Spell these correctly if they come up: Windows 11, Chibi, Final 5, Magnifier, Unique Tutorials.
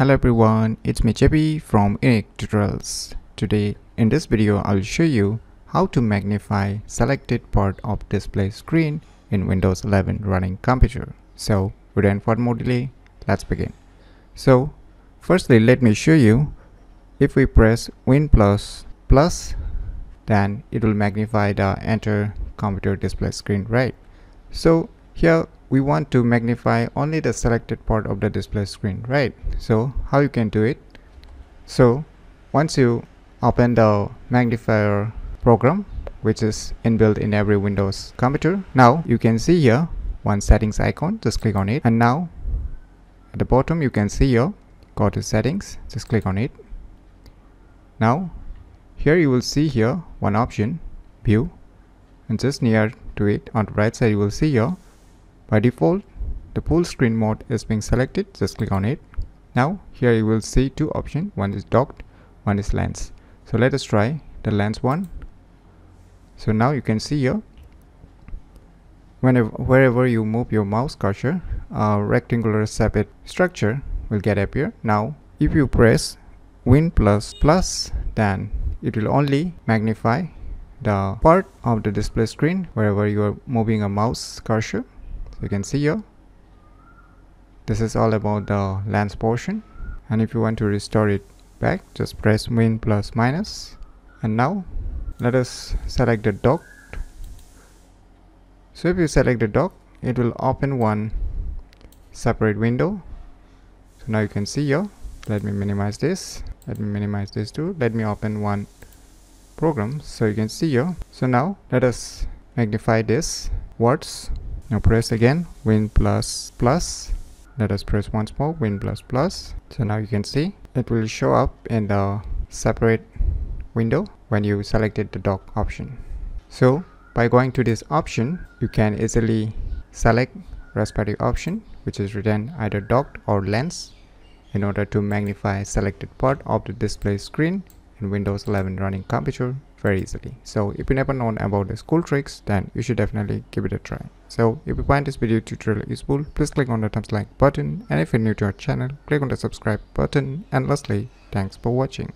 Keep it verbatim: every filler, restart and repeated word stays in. Hello everyone, it's me Chibi from Unique Tutorials. Today in this video I'll show you how to magnify selected part of display screen in Windows eleven running computer. So without further more delay, let's begin. So firstly let me show you, if we press Win plus plus, then it will magnify the entire computer display screen, right? So here we want to magnify only the selected part of the display screen, right? So how you can do it? So once you open the magnifier program, which is inbuilt in every Windows computer, now you can see here one settings icon, just click on it, and now at the bottom you can see here, go to settings, just click on it. Now here you will see here one option, view, and just near to it on the right side you will see here, by default, the full screen mode is being selected, just click on it. Now here you will see two options, one is docked, one is lens. So let us try the lens one. So now you can see here, whenever, wherever you move your mouse cursor, a rectangular separate structure will get appear. Now if you press Win plus plus, then it will only magnify the part of the display screen wherever you are moving a mouse cursor. You can see here, this is all about the lens portion, and if you want to restore it back, just press Win plus minus, and now let us select the dock. So if you select the dock, it will open one separate window. So now you can see here, let me minimize this, let me minimize this too, let me open one program, so you can see here. So now let us magnify this words. Now press again Win plus plus, let us press once more Win plus plus. So now you can see it will show up in the separate window when you selected the dock option. So by going to this option, you can easily select respective option which is written either docked or lens in order to magnify selected part of the display screen in Windows eleven running computer very easily. So if you never known about these cool tricks, then you should definitely give it a try. So if you find this video tutorial useful, please click on the thumbs like button, and if you're new to our channel, click on the subscribe button, and lastly, thanks for watching.